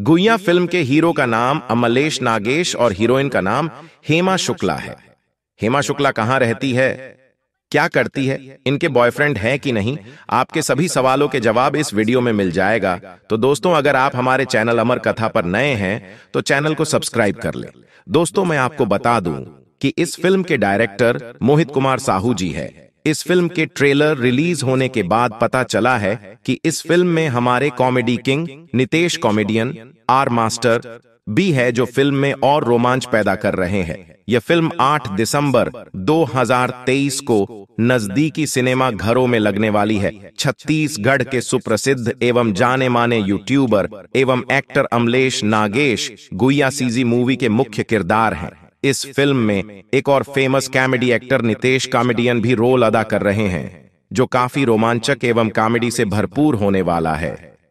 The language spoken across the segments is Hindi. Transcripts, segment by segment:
गुइया फिल्म के हीरो का नाम अमलेश नागेश और हीरोइन का नाम हेमा शुक्ला है। हेमा शुक्ला कहाँ रहती है, क्या करती है, इनके बॉयफ्रेंड हैं कि नहीं, आपके सभी सवालों के जवाब इस वीडियो में मिल जाएगा। तो दोस्तों, अगर आप हमारे चैनल अमर कथा पर नए हैं तो चैनल को सब्सक्राइब कर लें। दोस्तों, मैं आपको बता दूं कि इस फिल्म के डायरेक्टर मोहित कुमार साहू जी है। इस फिल्म के ट्रेलर रिलीज होने के बाद पता चला है कि इस फिल्म में हमारे comedy king Nitesh comedian, are master भी है, जो फिल्म में और रोमांच पैदा कर रहे हैं। यह फिल्म 8 दिसंबर 2023 को नजदीकी सिनेमा घरों में लगने वाली है। छत्तीसगढ़ के सुप्रसिद्ध एवं जाने माने यूट्यूबर एवं actor Amlesh Nagesh Guiya CG movie के मुख्य किरदार हैं। इस फिल्म में एक और famous comedy actor Nitesh comedian भी रोल अदा कर रहे हैं, जो काफी रोमांचक एवं कॉमेडी से भरपूर होने वाला है।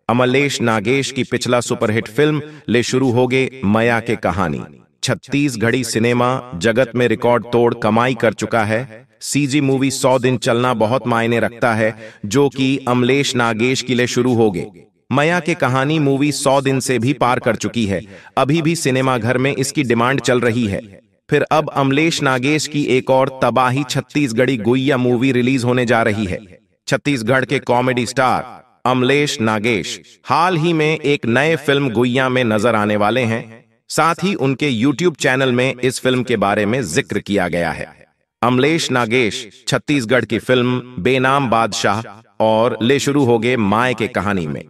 अमलेश नागेश की पिछला सुपरहिट फिल्म ले शुरू हो गए माया के कहानी छत्तीसगढ़ी सिनेमा जगत में रिकॉर्ड तोड़ कमाई कर चुका है। सीजी मूवी 100 दिन चलना बहुत मायने रखता है, जो कि अमलेश नागेश की ले शुरू हो गए माया के कहानी मूवी 100 दिन से भी पार कर चुकी है। अभी भी सिनेमा घर में इसकी डिमांड चल रही है। फिर अब अमलेश नागेश की एक और तबाही छत्तीसगढ़ी गुइया मूवी रिलीज होने जा रही है। छत्तीसगढ़ के कॉमेडी स्टार अमलेश नागेश हाल ही में एक नए फिल्म गुइया में नजर आने वाले हैं। साथ ही उनके YouTube चैनल में इस फिल्म के बारे में जिक्र किया गया है। अमलेश नागेश छत्तीसगढ़ की फिल्म बेनाम बादशाह और ले शुरू हो गए माया के कहानी में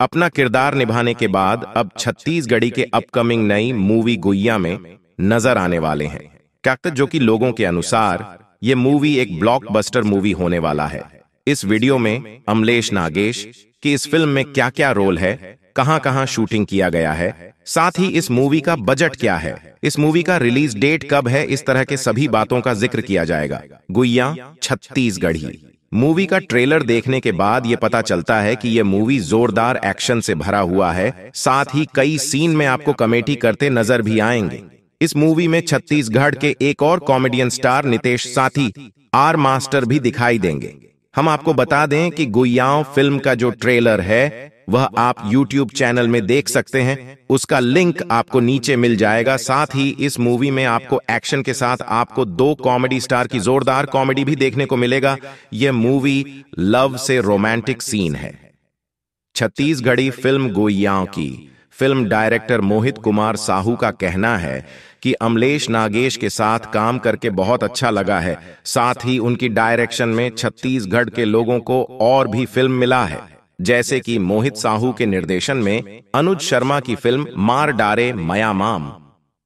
अपना किरदार निभाने के बाद अब छत्तीसगढ़ी के अपकमिंग नई मूवी गुइया में नजर आने वाले हैं। कैक्टर जो कि लोगों के अनुसार ये मूवी एक ब्लॉकबस्टर मूवी होने वाला है। इस वीडियो में अमलेश नागेश की इस फिल्म में क्या क्या रोल है, कहां कहां शूटिंग किया गया है, साथ ही इस मूवी का बजट क्या है, इस मूवी का रिलीज डेट कब है, इस तरह के सभी बातों का जिक्र किया जाएगा। गुइया छत्तीसगढ़ी मूवी का ट्रेलर देखने के बाद ये पता चलता है कि यह मूवी जोरदार एक्शन से भरा हुआ है। साथ ही कई सीन में आपको कॉमेडी करते नजर भी आएंगे। इस मूवी में छत्तीसगढ़ के एक और कॉमेडियन स्टार नितेश साथी आर मास्टर भी दिखाई देंगे। हम आपको बता दें कि गुइया फिल्म का जो ट्रेलर है वह आप YouTube चैनल में देख सकते हैं, उसका लिंक आपको नीचे मिल जाएगा। साथ ही इस मूवी में आपको एक्शन के साथ आपको 2 कॉमेडी स्टार की जोरदार कॉमेडी भी देखने को मिलेगा। यह मूवी लव से रोमांटिक सीन है। छत्तीसगढ़ी फिल्म गुइया की फिल्म डायरेक्टर मोहित कुमार साहू का कहना है कि अमलेश नागेश के साथ काम करके बहुत अच्छा लगा है। साथ ही उनकी डायरेक्शन में छत्तीसगढ़ के लोगों को और भी फिल्म मिला है, जैसे कि मोहित साहू के निर्देशन में अनुज शर्मा की फिल्म मार डारे माया माम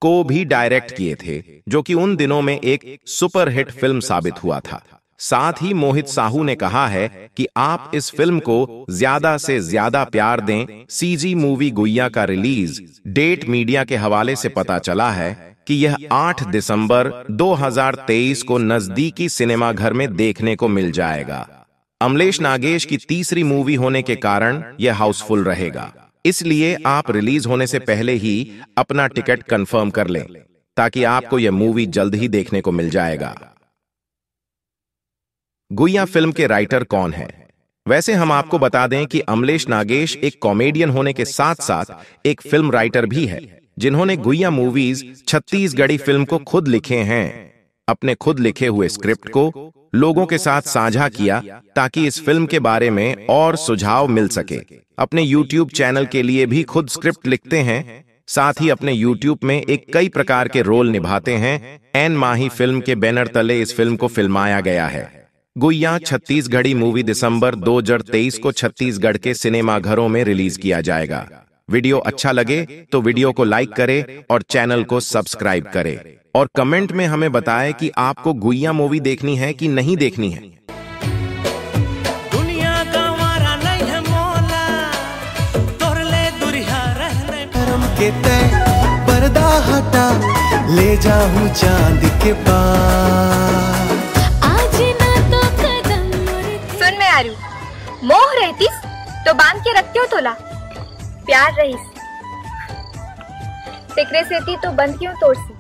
को भी डायरेक्ट किए थे, जो कि उन दिनों में एक सुपरहिट फिल्म साबित हुआ था। साथ ही मोहित साहू ने कहा है कि आप इस फिल्म को ज्यादा से ज्यादा प्यार दें। सीजी मूवी गुइया का रिलीज डेट मीडिया के हवाले से पता चला है कि यह 8 दिसंबर 2023 को नजदीकी सिनेमाघर में देखने को मिल जाएगा। अमलेश नागेश की तीसरी मूवी होने के कारण यह हाउसफुल रहेगा, इसलिए आप रिलीज होने से पहले ही अपना टिकट कंफर्म कर लें, ताकि आपको यह मूवी जल्द ही देखने को मिल जाएगा। गुइया फिल्म के राइटर कौन हैं? वैसे हम आपको बता दें कि अमलेश नागेश एक कॉमेडियन होने के साथ साथ एक फिल्म राइटर भी है, जिन्होंने गुइया मूवीज छत्तीसगढ़ी फिल्म को खुद लिखे हैं। अपने खुद लिखे हुए स्क्रिप्ट को लोगों के साथ साझा किया ताकि इस फिल्म के बारे में और सुझाव मिल सके। अपने YouTube चैनल के लिए भी खुद स्क्रिप्ट लिखते हैं। साथ ही अपने YouTube में एक कई प्रकार के रोल निभाते हैं। एन माही फिल्म के बैनर तले इस फिल्म को फिल्माया गया है। गुइया छत्तीसगढ़ी मूवी दिसंबर 2023 को छत्तीसगढ़ के सिनेमाघरों में रिलीज किया जाएगा। वीडियो अच्छा लगे तो वीडियो को लाइक करें और चैनल को सब्सक्राइब करें और कमेंट में हमें बताएं कि आपको गुइया मूवी देखनी है कि नहीं देखनी है। दुनिया का मारा नहीं है मौला, तोरले दुरिया रहने करम के तय पर्दा हटा ले जाऊं चांद के पार। आज ना तो कदम सुन मैं आ रही हूँ। मोह रहतीस तो बांध के रखती हो तोला, प्यार रहीस तिकरे सेती तो बंद क्यों तोड़सी।